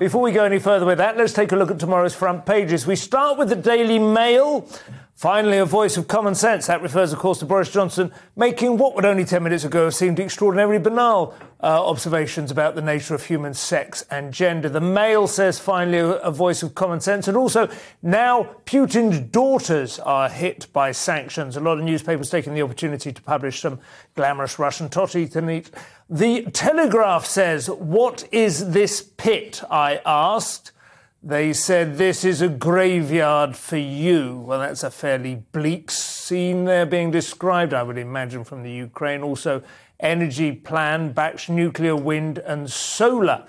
Before we go any further with that, let's take a look at tomorrow's front pages. We start with the Daily Mail. Finally, a voice of common sense. That refers, of course, to Boris Johnson making what would only 10 minutes ago have seemed extraordinarily banal observations about the nature of human sex and gender. The Mail says, finally, a voice of common sense. And also, now Putin's daughters are hit by sanctions. A lot of newspapers taking the opportunity to publish some glamorous Russian totty tonight. The Telegraph says, "What is this pit?" I asked. They said, "This is a graveyard for you." Well, that's a fairly bleak scene there being described, I would imagine, from the Ukraine. Also, energy plan backs nuclear, wind and solar.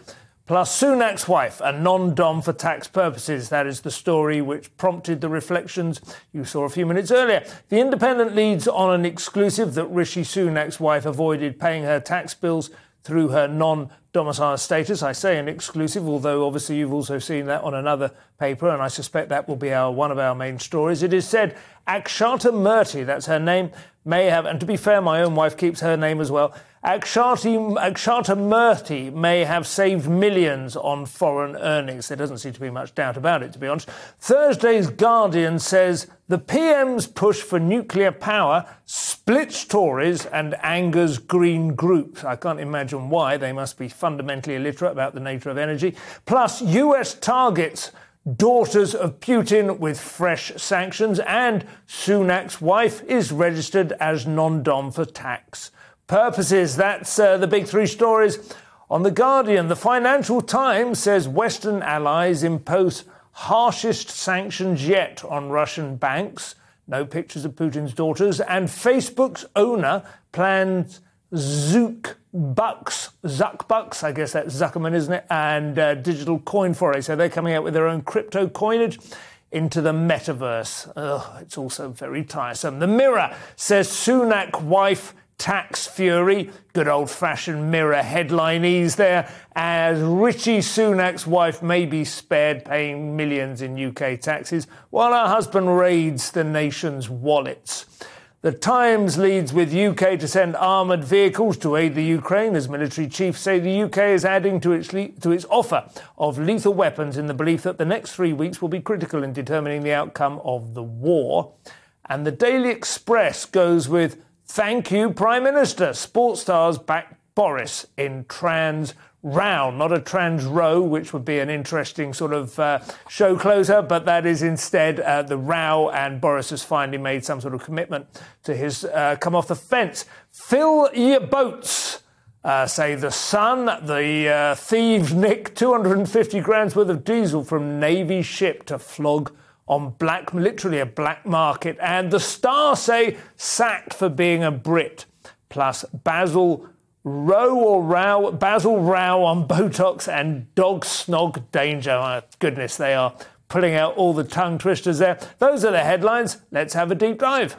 Plus, Sunak's wife, a non-dom for tax purposes. That is the story which prompted the reflections you saw a few minutes earlier. The Independent leads on an exclusive that Rishi Sunak's wife avoided paying her tax bills through her non-domicile status. I say an exclusive, although obviously you've also seen that on another paper, and I suspect that will be one of our main stories. It is said Akshata Murty, that's her name, may have, and to be fair, my own wife keeps her name as well, Akshata Murty may have saved millions on foreign earnings. There doesn't seem to be much doubt about it, to be honest. Thursday's Guardian says the PM's push for nuclear power splits Tories and angers green groups. I can't imagine why. They must be fundamentally illiterate about the nature of energy. Plus, US targets daughters of Putin with fresh sanctions, and Sunak's wife is registered as non-dom for tax purposes. That's the big three stories on The Guardian. The Financial Times says Western allies impose harshest sanctions yet on Russian banks. No pictures of Putin's daughters. And Facebook's owner plans Zuckerbucks, I guess that's Zuckerman, isn't it? And digital coin foray. So they're coming out with their own crypto coinage into the metaverse. Ugh, it's also very tiresome. The Mirror says Sunak wife tax fury. Good old-fashioned Mirror headlineese there. As Rishi Sunak's wife may be spared paying millions in UK taxes while her husband raids the nation's wallets. The Times leads with UK to send armoured vehicles to aid the Ukraine, as military chiefs say the UK is adding to its offer of lethal weapons in the belief that the next 3 weeks will be critical in determining the outcome of the war. And the Daily Express goes with, "Thank you, Prime Minister. Sports stars back Boris in trans row." Not a trans row, which would be an interesting sort of show closer, but that is instead the row, and Boris has finally made some sort of commitment to his come off the fence. Fill your boats, say The Sun. The thieves nick 250 grand's worth of diesel from Navy ship to flog on literally a black market. And The Star say sacked for being a Brit. Plus Basil Rao on Botox and dog snog danger. My goodness, they are pulling out all the tongue twisters there. Those are the headlines. Let's have a deep dive.